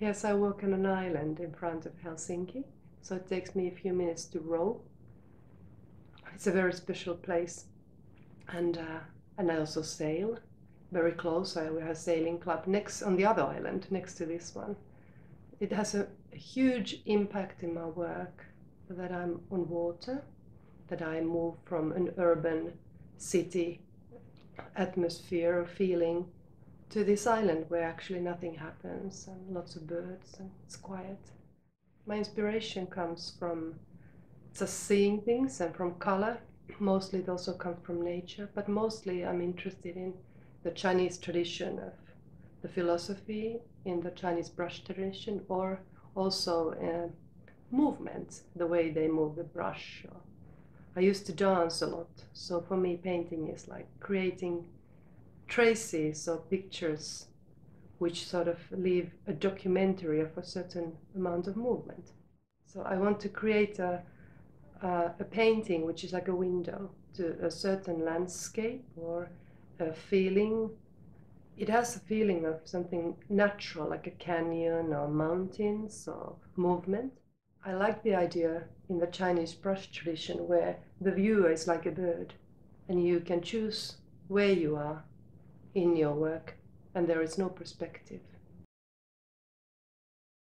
Yes, I work on an island in front of Helsinki, so it takes me a few minutes to row. It's a very special place, and I also sail very close. I have a sailing club next on the other island, next to this one. It has a huge impact in my work that I'm on water, that I move from an urban city atmosphere or feeling to this island where actually nothing happens and lots of birds and it's quiet. My inspiration comes from just seeing things and from color. Mostly it also comes from nature, but mostly I'm interested in the Chinese tradition of the philosophy in the Chinese brush tradition, or also movement, the way they move the brush. I used to dance a lot, so for me painting is like creating traces or pictures which sort of leave a documentary of a certain amount of movement. So I want to create a painting which is like a window to a certain landscape or a feeling. It has a feeling of something natural, like a canyon or mountains or movement. I like the idea in the Chinese brush tradition where the viewer is like a bird and you can choose where you are in your work and there is no perspective.